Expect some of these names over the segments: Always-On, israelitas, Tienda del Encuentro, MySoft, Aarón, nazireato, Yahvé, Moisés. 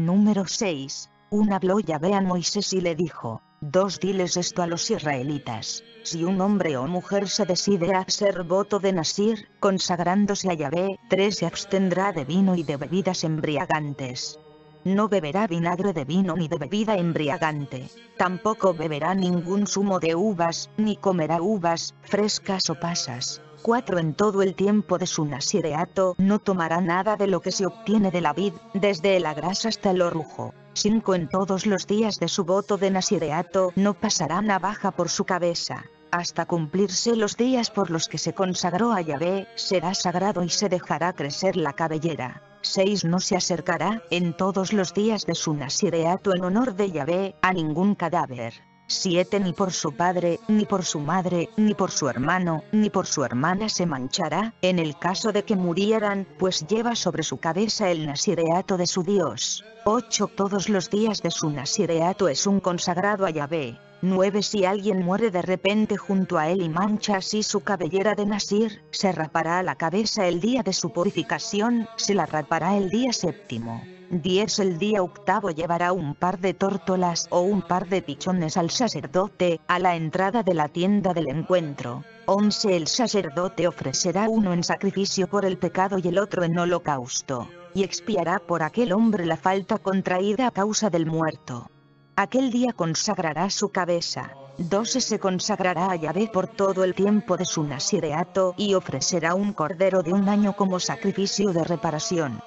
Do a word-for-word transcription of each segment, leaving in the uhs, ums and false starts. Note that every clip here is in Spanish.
Número seis. Un habló Yahvé a Moisés y le dijo: Dos diles esto a los israelitas: si un hombre o mujer se decide a hacer voto de nazir, consagrándose a Yahvé, tres se abstendrá de vino y de bebidas embriagantes. No beberá vinagre de vino ni de bebida embriagante. Tampoco beberá ningún zumo de uvas, ni comerá uvas frescas o pasas. Cuatro En todo el tiempo de su nazireato no tomará nada de lo que se obtiene de la vid, desde la grasa hasta el orujo. Cinco En todos los días de su voto de nazireato no pasará navaja por su cabeza, hasta cumplirse los días por los que se consagró a Yahvé. Será sagrado y se dejará crecer la cabellera. Seis No se acercará, en todos los días de su nazireato en honor de Yahvé, a ningún cadáver. Siete Ni por su padre, ni por su madre, ni por su hermano, ni por su hermana se manchará, en el caso de que murieran, pues lleva sobre su cabeza el nazireato de su Dios. Ocho Todos los días de su nazireato es un consagrado a Yahvé. Nueve Si alguien muere de repente junto a él y mancha así su cabellera de nazir, se rapará la cabeza el día de su purificación, se la rapará el día séptimo. diez El día octavo llevará un par de tórtolas o un par de pichones al sacerdote, a la entrada de la tienda del encuentro. once El sacerdote ofrecerá uno en sacrificio por el pecado y el otro en holocausto, y expiará por aquel hombre la falta contraída a causa del muerto. Aquel día consagrará su cabeza. doce Se consagrará a Yahvé por todo el tiempo de su nazireato y ofrecerá un cordero de un año como sacrificio de reparación.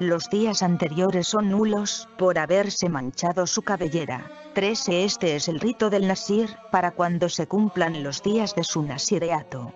Los días anteriores son nulos, por haberse manchado su cabellera. trece Este es el rito del nazir, para cuando se cumplan los días de su nazireato.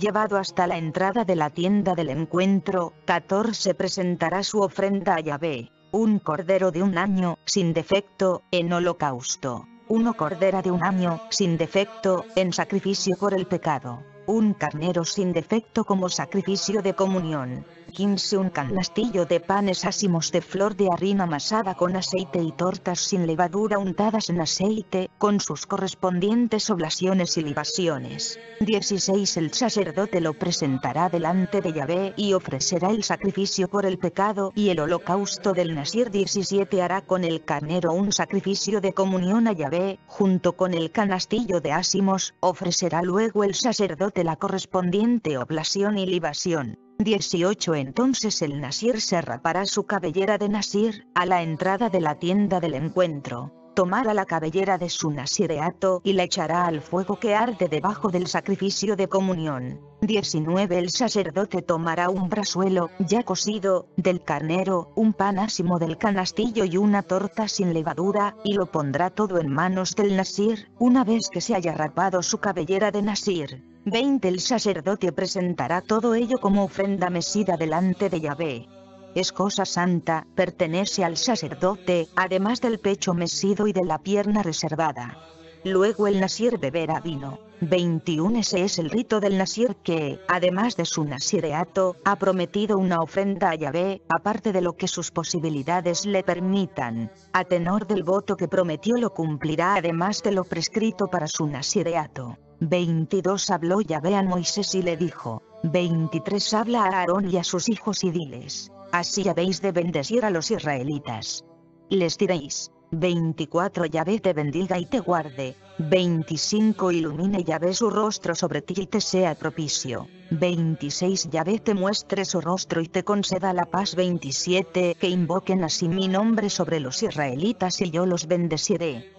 Llevado hasta la entrada de la tienda del encuentro, catorce Presentará su ofrenda a Yahvé: un cordero de un año, sin defecto, en holocausto; una cordera de un año, sin defecto, en sacrificio por el pecado; un carnero sin defecto como sacrificio de comunión. quince Un canastillo de panes ácimos de flor de harina amasada con aceite y tortas sin levadura untadas en aceite, con sus correspondientes oblaciones y libaciones. dieciséis El sacerdote lo presentará delante de Yahvé y ofrecerá el sacrificio por el pecado y el holocausto del nazir. diecisiete Hará con el carnero un sacrificio de comunión a Yahvé, junto con el canastillo de ácimos; ofrecerá luego el sacerdote de la correspondiente oblación y libación. dieciocho Entonces el nazir se rapará su cabellera de nazir, a la entrada de la tienda del encuentro. Tomará la cabellera de su nazireato y la echará al fuego que arde debajo del sacrificio de comunión. diecinueve El sacerdote tomará un brazuelo, ya cocido, del carnero, un pan ácimo del canastillo y una torta sin levadura, y lo pondrá todo en manos del nazir, una vez que se haya rapado su cabellera de nazir. veinte El sacerdote presentará todo ello como ofrenda mecida delante de Yahvé. Es cosa santa, pertenece al sacerdote, además del pecho mecido y de la pierna reservada. Luego el nazir beberá vino. veintiuno Ese es el rito del nazir que, además de su nazireato, ha prometido una ofrenda a Yahvé, aparte de lo que sus posibilidades le permitan. A tenor del voto que prometió lo cumplirá, además de lo prescrito para su nazireato. veintidós Habló Yahvé a Moisés y le dijo: veintitrés Habla a Aarón y a sus hijos y diles: así habéis de bendecir a los israelitas. Les diréis: veinticuatro Yahvé te bendiga y te guarde. veinticinco Ilumine Yahvé su rostro sobre ti y te sea propicio. veintiséis Yahvé te muestre su rostro y te conceda la paz. veintisiete Que invoquen así mi nombre sobre los israelitas y yo los bendeciré.